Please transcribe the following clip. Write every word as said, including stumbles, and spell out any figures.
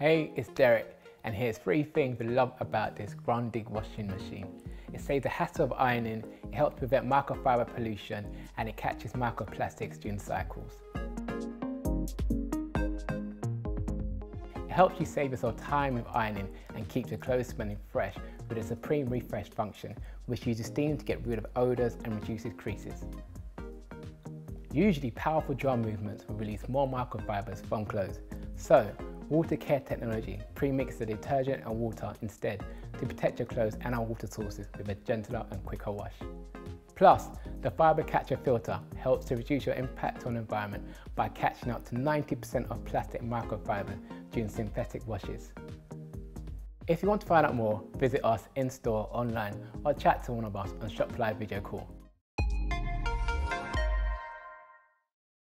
Hey, it's Derek, and here's three things we love about this Grundig washing machine. It saves the hassle of ironing, it helps prevent microfiber pollution, and it catches microplastics during cycles. It helps you save yourself time with ironing and keeps your clothes smelling fresh with a supreme refresh function, which uses steam to get rid of odours and reduces creases. Usually, powerful dry movements will release more microfibres from clothes, so Water Care technology pre-mixes the detergent and water instead to protect your clothes and our water sources with a gentler and quicker wash. Plus, the fibre catcher filter helps to reduce your impact on the environment by catching up to ninety percent of plastic microfibre during synthetic washes. If you want to find out more, visit us in store, online, or chat to one of us on ShopLive video call.